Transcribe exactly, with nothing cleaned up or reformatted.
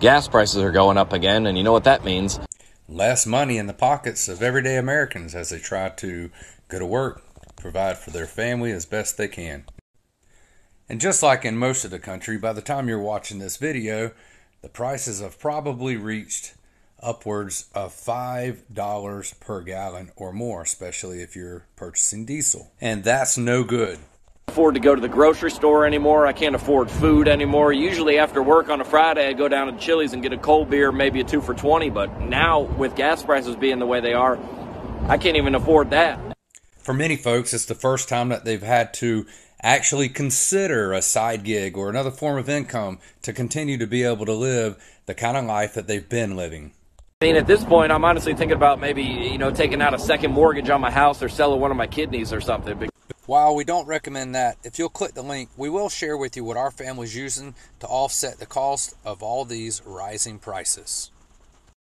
Gas prices are going up again, and you know what that means. Less money in the pockets of everyday Americans as they try to go to work, provide for their family as best they can. And just like in most of the country, by the time you're watching this video, the prices have probably reached upwards of five dollars per gallon or more, especially if you're purchasing diesel. And that's no good. I can't afford to go to the grocery store anymore. I can't afford food anymore. Usually after work on a Friday, I go down to Chili's and get a cold beer, maybe a two for twenty. But now with gas prices being the way they are, I can't even afford that. For many folks, it's the first time that they've had to actually consider a side gig or another form of income to continue to be able to live the kind of life that they've been living. I mean, at this point, I'm honestly thinking about maybe, you know, taking out a second mortgage on my house or selling one of my kidneys or something. While we don't recommend that, if you'll click the link, we will share with you what our family's using to offset the cost of all these rising prices.